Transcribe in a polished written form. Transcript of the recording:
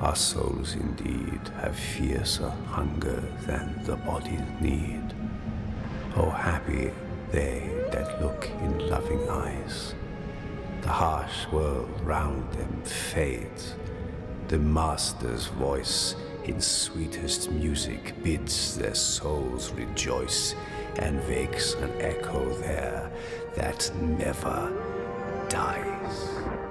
Our souls indeed have fiercer hunger than the body's need. Oh, happy they that look in loving eyes. The harsh world round them fades. The master's voice in sweetest music bids their souls rejoice and wakes an echo there that never dies.